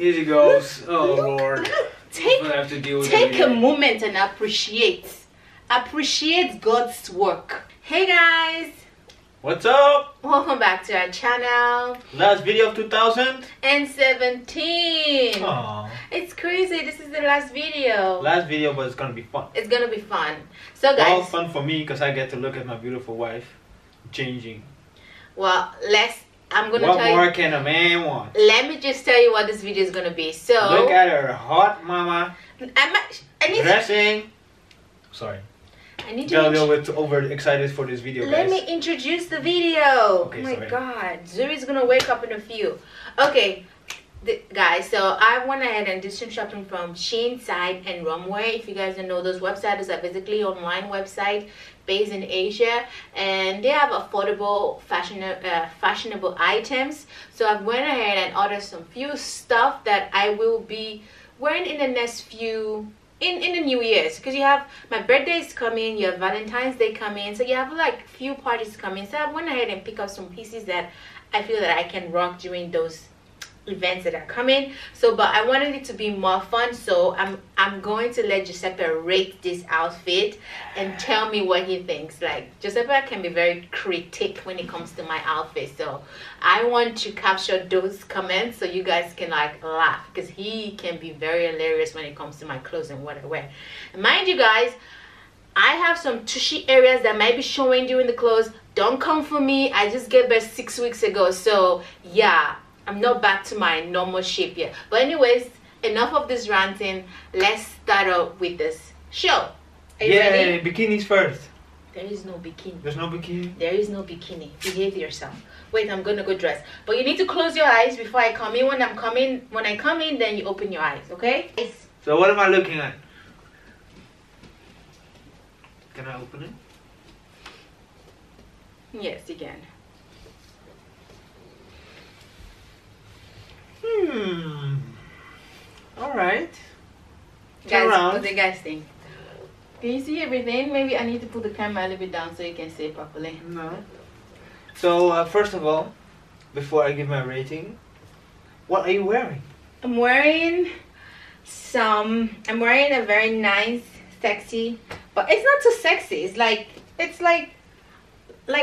Here she goes. Oh Lord. Take a moment and appreciate God's work. Hey guys, what's up? Welcome back to our channel. Last video of 2017. Aww. It's crazy. This is the last video. Last video, but it's gonna be fun. It's gonna be fun. So guys, well, fun for me because I get to look at my beautiful wife changing. Well, what more can a man want? Let me just tell you what this video is gonna be. So look at her hot mama. I need to. Got a little bit overexcited for this video. Let me introduce the video. Okay, oh my God, Zuri's gonna wake up in a few. Okay, guys. So I went ahead and did some shopping from Shein side and Romwe. If you guys don't know, those websites are basically online website based in Asia, and they have affordable, fashionable items. So I went ahead and ordered some few stuff that I will be wearing in the next few. In the new years, because you have my birthday is coming, you have Valentine's Day coming, so you have like few parties coming. So I went ahead and pick up some pieces that I feel that I can rock during those events that are coming. So, but I wanted it to be more fun, so I'm going to let Giuseppe rate this outfit and tell me what he thinks. Like, Giuseppe can be very critic when it comes to my outfit, so I want to capture those comments so you guys can like laugh, because he can be very hilarious when it comes to my clothes and what I wear. And mind you guys, I have some tushy areas that might be showing during the clothes. Don't come for me, I just gave birth 6 weeks ago, so yeah, I'm not back to my normal shape yet. But anyways, enough of this ranting. Let's start off with this show. Are you ready? Bikinis first. There is no bikini. There's no bikini? There is no bikini. Behave yourself. Wait, I'm gonna go dress. But you need to close your eyes before I come in. When I come in, then you open your eyes, okay? Yes. So what am I looking at? Can I open it? Yes, you can. Alright. Guys, what do you guys think? Can you see everything? Maybe I need to put the camera a little bit down so you can see it properly. No. So, first of all, before I give my rating, what are you wearing? I'm wearing a very nice, sexy, but it's not too sexy. It's like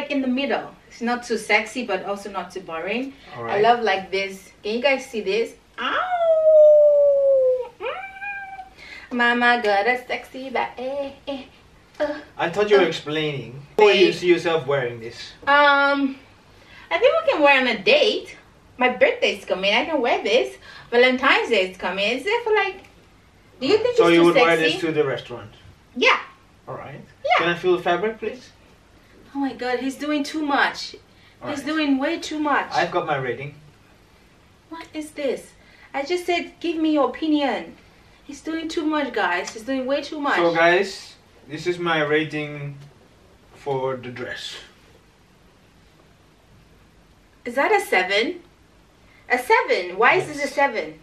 in the middle. It's not too sexy, but also not too boring. Right. I love like this. Can you guys see this? Ow! Mm. Mama got a sexy back. I thought you were explaining. What do you see yourself wearing this? I think we can wear on a date. My birthday is coming. I can wear this. Valentine's Day is coming. Is it for like? Do you think so? It's you too would sexy? Wear this to the restaurant? Yeah. All right. Yeah. Can I feel the fabric, please? Oh my God, he's doing too much. He's doing way too much. I've got my rating. What is this? I just said, give me your opinion. He's doing too much, guys. He's doing way too much. So guys, this is my rating for the dress. Is that a 7? A 7? Why is this a 7?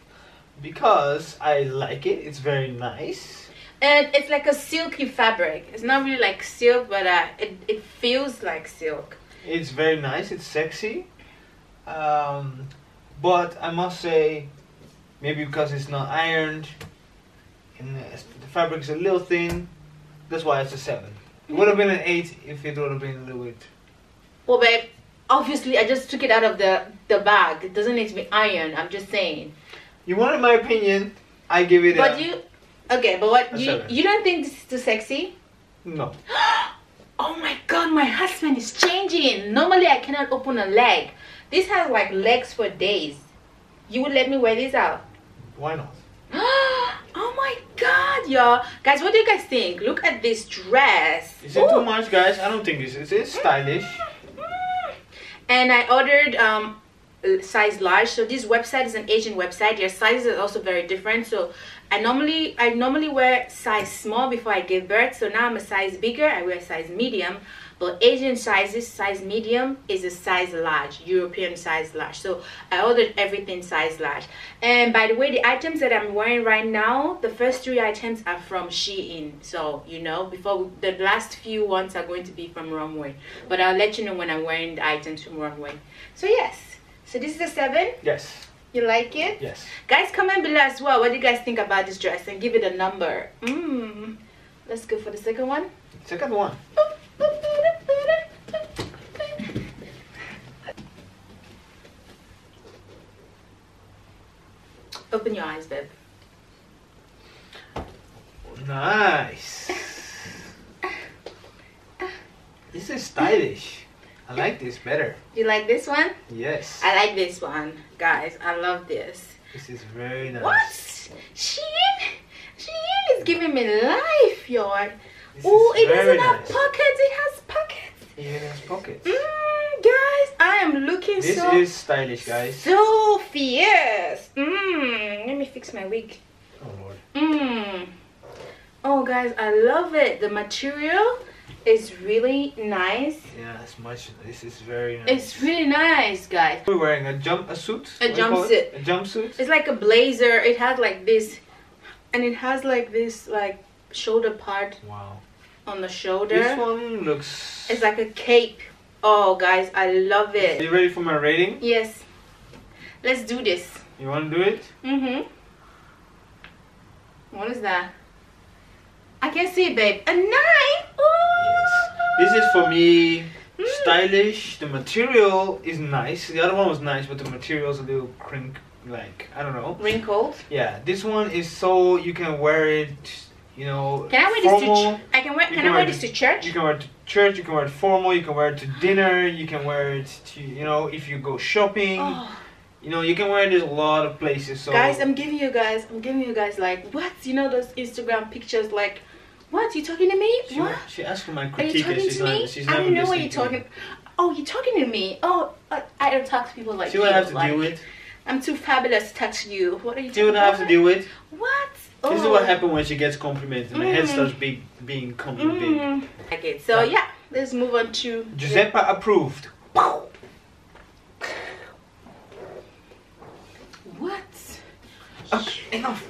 Because I like it. It's very nice. And it's like a silky fabric. It's not really like silk, but it feels like silk. It's very nice. It's sexy. But I must say, maybe because it's not ironed, and the fabric is a little thin, that's why it's a 7. It would have been an 8 if it would have been a little bit. Well, babe, obviously I just took it out of the bag. It doesn't need to be ironed. I'm just saying. You wanted my opinion. I give it. But you. Okay, but what you don't think this is too sexy? No. Oh my God, my husband is changing. Normally I cannot open a leg. This has like legs for days. You would let me wear this out? Why not? Oh my God, y'all. Guys, what do you guys think? Look at this dress. Is it too much, guys? I don't think this is. It's stylish. And I ordered size large, so this website is an Asian website. Their sizes are also very different, so I normally wear size small before I give birth, so now I'm a size bigger. I wear size medium, but Asian sizes, size medium is a size large, European size large, so I ordered everything size large. And by the way, the items that I'm wearing right now, the first 3 items are from Shein, so you know, the last few ones are going to be from Romwe, but I'll let you know when I'm wearing the items from Romwe. So yes. So this is a 7? Yes. You like it? Yes. Guys, comment below as well. What do you guys think about this dress? And give it a number. Let's go for the second one. Second one. Open your eyes, babe. Nice. This is stylish. I like this better. You like this one? Yes. I like this one. Guys, I love this. This is very nice. What? Shein is giving me life, y'all. Oh, it doesn't have pockets. It has pockets. It has pockets. Guys, I am looking so... This is stylish, guys. So fierce. Let me fix my wig. Oh, Lord. Oh, guys, I love it. The material... It's really nice. Yeah, it's much. This is very nice. It's really nice, guys. We're wearing a jumpsuit. A jumpsuit. It's like a blazer. It has like this, and it has like this like shoulder part. Wow. On the shoulder. This one looks. It's like a cape. Oh, guys, I love it. Are you ready for my rating? Yes. Let's do this. You want to do it? What is that? I can see it, babe. A 9. This is for me stylish. The material is nice. The other one was nice, but the material is a little crink, like I don't know. Wrinkled. Yeah, this one is so you can wear it. You know. Can I wear formal. This to? I can wear. Can I wear this to church? You can wear it to church. You can wear it formal. You can wear it to dinner. You can wear it to if you go shopping. Oh. You know, you can wear this a lot of places. So guys, I'm giving you guys like what those Instagram pictures like. What? You talking to me? What? She asked for my critique. Are you talking to me? I don't know what you're talking. Oh, you're talking to me. Oh, I don't talk to people like you. See what I have to deal with? I'm too fabulous to touch you. What are you doing? See what I have to deal with? What? This is what happens when she gets compliments and my head starts being complimented. Okay, so yeah, let's move on to... Giuseppe approved. What? Okay, enough.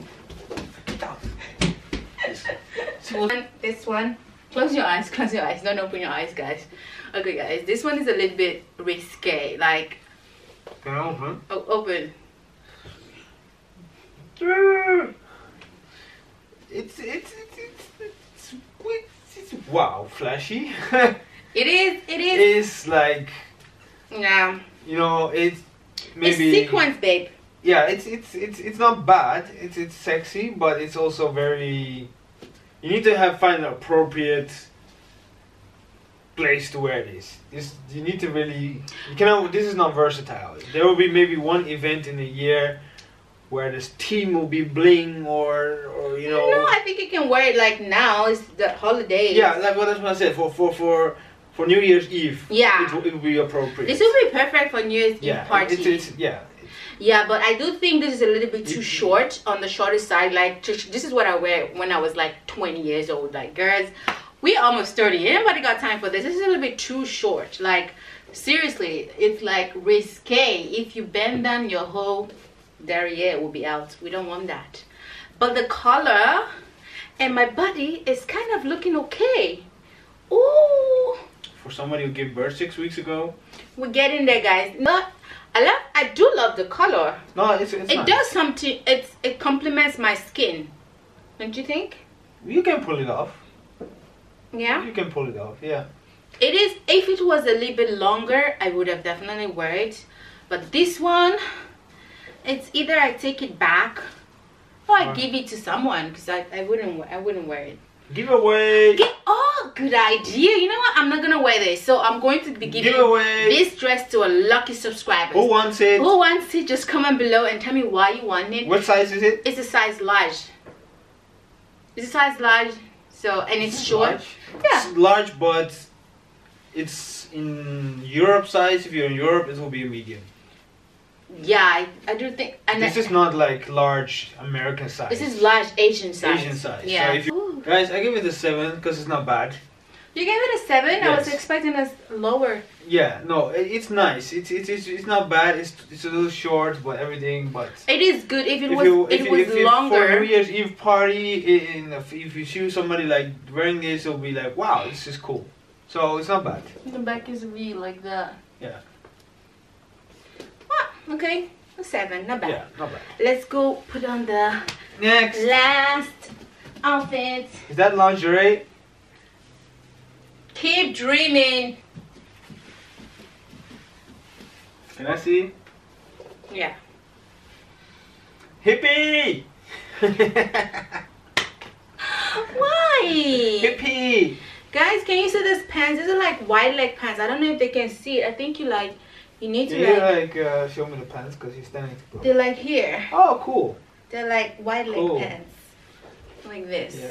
And this one, close your eyes, don't open your eyes, guys. Okay, guys, this one is a little bit risque, like. Can I open? Oh, open. It's wow, flashy. It is like. Yeah. You know, it's maybe. It's sequence, babe. Yeah, it's not bad. It's sexy, but it's also very. You need to find an appropriate place to wear this. You need to really, you cannot. This is not versatile. There will be maybe one event in a year where this team will be bling or you know. No, I think you can wear it like now. It's the holidays. Yeah, like what I said for New Year's Eve. Yeah, it will be appropriate. This will be perfect for New Year's Eve party. Yeah, but I do think this is a little bit too short, on the shorter side. Like, this is what I wear when I was like 20 years old. Like, girls, we almost 30. Anybody got time for this? This is a little bit too short. Like, seriously, it's like risque. If you bend down, your whole derriere will be out. We don't want that. But the color and my body is kind of looking okay. Ooh. For somebody who gave birth 6 weeks ago. We're getting there, guys. Not. I do love the color. No, it does something. It complements my skin. Don't you think? You can pull it off. Yeah. You can pull it off. Yeah. It is. If it was a little bit longer, I would have definitely worn it. But this one, it's either I take it back or I give it to someone because I wouldn't wear it. Giveaway. Oh, good idea. You know what? I'm not gonna wear this, so I'm going to be giving this dress to a lucky subscriber. Who wants it? Who wants it? Just comment below and tell me why you want it. What size is it? It's a size large. It's a size large. So and it's short. Large? Yeah. It's large, but it's in Europe size. If you're in Europe, it will be a medium. Yeah, I do think. And this is not like large American size. This is large Asian size. Asian size. Yeah. So if you guys, I give it a 7 because it's not bad. You gave it a 7? Yes. I was expecting a lower. Yeah, no, it's nice. It's not bad. It's a little short, but everything. But it is good if it was longer. For New Year's Eve party, if you see somebody like wearing this, it'll be like, wow, this is cool. So it's not bad. The back is V like that. Yeah. Ah, okay. 7, not bad. Yeah, not bad. Let's go put on the last outfit. Is that lingerie? Keep dreaming. Can I see? Yeah. Hippie! Why? Hippie! Guys, can you see this pants? These are like wide leg pants. I don't know if they can see it. I think you like, you need to show me the pants because you're standing too close. They're like here. Oh, cool. They're like wide leg pants. Like this. Yeah.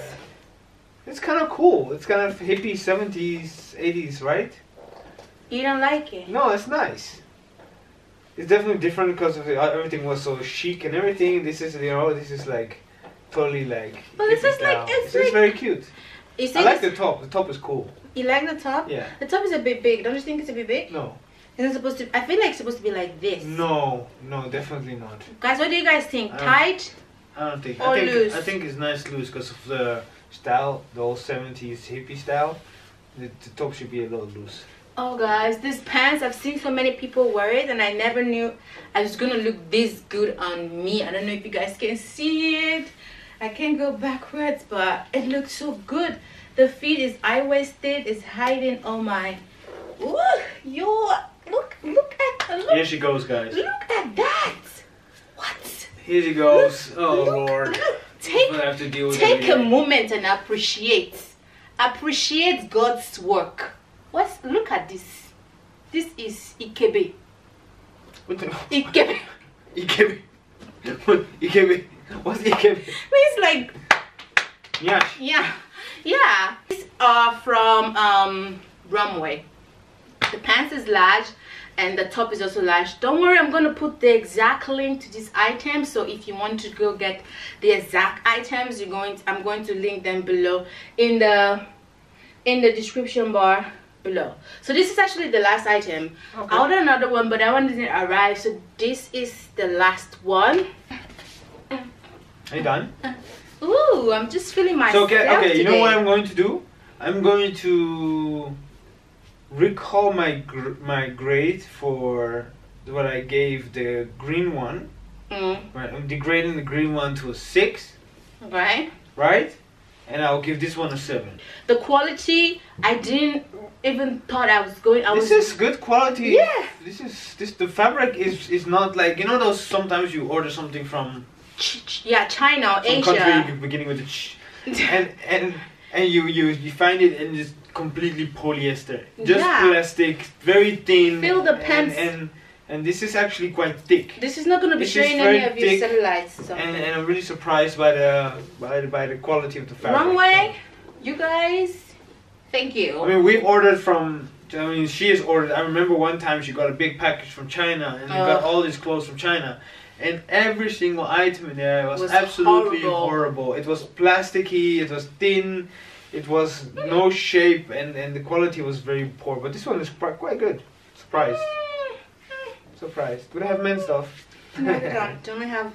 It's kind of cool. It's kind of hippie 70s, 80s, right? You don't like it? No, it's nice. It's definitely different because of everything was so chic and everything. This is, you know, this is like totally like. But this is like, it's like, very cute. You think I like the top. The top is cool. You like the top? Yeah. The top is a bit big. Don't you think it's a bit big? No. It's not supposed to. I feel like it's supposed to be like this. No, no, definitely not. Guys, what do you guys think? Tight? I don't think. Or loose? I think it's nice loose because of the style, the old 70s hippie style. The top should be a little loose. Oh guys, these pants, I've seen so many people wear it and I never knew I was gonna look this good on me. I don't know if you guys can see it. I can't go backwards, but it looks so good. The feet is high-waisted, it's hiding all my... Ooh, look. Here she goes, guys. Look at that. What? Here she goes. Look, oh, look, Lord. Look. Take a moment and appreciate. Appreciate God's work. Look at this. This is Ikebe. What the? Ikebe. Ikebe. Ikebe. What's Ikebe? It's like... Yeah. Yeah. Yeah. These are from Romwe. The pants is large and the top is also large. Don't worry, I'm going to put the exact link to this item. So if you want to go get the exact items, I'm going to link them below in the description bar. Below. So this is actually the last item. Okay. I ordered another one, but that one didn't arrive. So this is the last one. Are you done? Ooh, I'm just feeling myself. So okay, you know what I'm going to do? I'm going to recall my grade for what I gave the green one. Mm. Right, I'm degrading the green one to a 6. Right. Right. And I'll give this one a 7. The quality, I didn't even thought I was going. This is good quality. Yeah. The fabric is not like, you know, those sometimes you order something from. Yeah, China, some Asia. Country beginning with the ch. and you find it and it's completely polyester, just plastic, very thin. Feel the pants. And this is actually quite thick. This is not going to be showing any of your cellulites. And I'm really surprised by the quality of the fabric. Romwe, you guys, thank you. I mean, we've ordered from. I mean, she has ordered. I remember one time she got a big package from China, and we got all these clothes from China, and every single item in there was absolutely horrible. It was plasticky. It was thin. It was no shape, and the quality was very poor. But this one is quite good. Surprised. Do they have men's stuff? No, they don't. They only have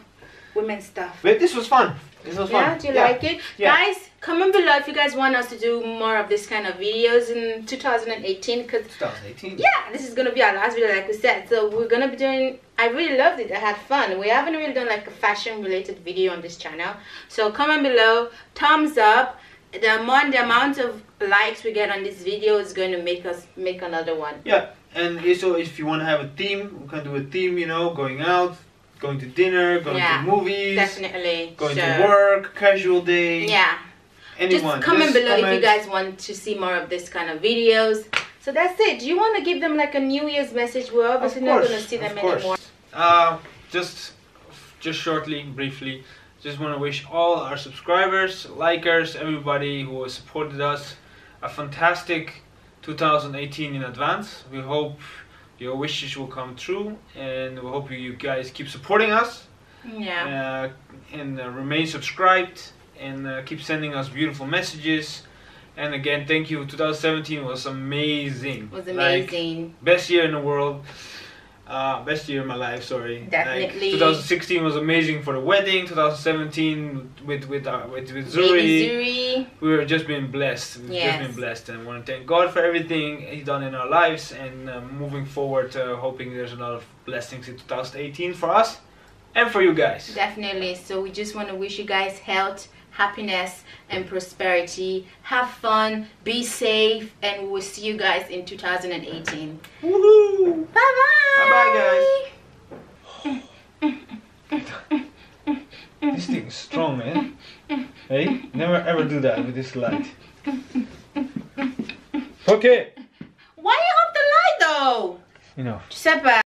women's stuff. But this was fun. Yeah, do you like it? Yeah. Guys, comment below if you guys want us to do more of this kind of videos in 2018. 2018? Yeah, this is going to be our last video, like we said. So we're going to be doing... I really loved it. I had fun. We haven't really done like a fashion-related video on this channel. So comment below. Thumbs up. The amount of likes we get on this video is going to make us make another one. Yeah. And so if you want to have a theme, we can do a theme, you know, going out, going to dinner, going to movies, definitely, going to work, casual day. Yeah. Anyone. Just comment below if you guys want to see more of this kind of videos. So that's it. Do you want to give them like a New Year's message? We're obviously not going to see them anymore. Just shortly, briefly, just want to wish all our subscribers, likers, everybody who has supported us a fantastic 2018 in advance. We hope your wishes will come true, and we hope you guys keep supporting us. Yeah. And remain subscribed, and keep sending us beautiful messages. And again, thank you. 2017 was amazing. It was amazing. Like, best year in the world. Best year of my life, sorry. Definitely. Like, 2016 was amazing for the wedding. 2017 with Zuri. We were just being blessed. And I want to thank God for everything He's done in our lives, and moving forward, hoping there's a lot of blessings in 2018 for us and for you guys. Definitely. So we just want to wish you guys health, happiness, and prosperity. Have fun, be safe, and we will see you guys in 2018. Woohoo! Bye bye! Bye bye, guys. This thing's strong, man. Hey, never ever do that with this light. Okay. Why you off the light though? You know. Giuseppe.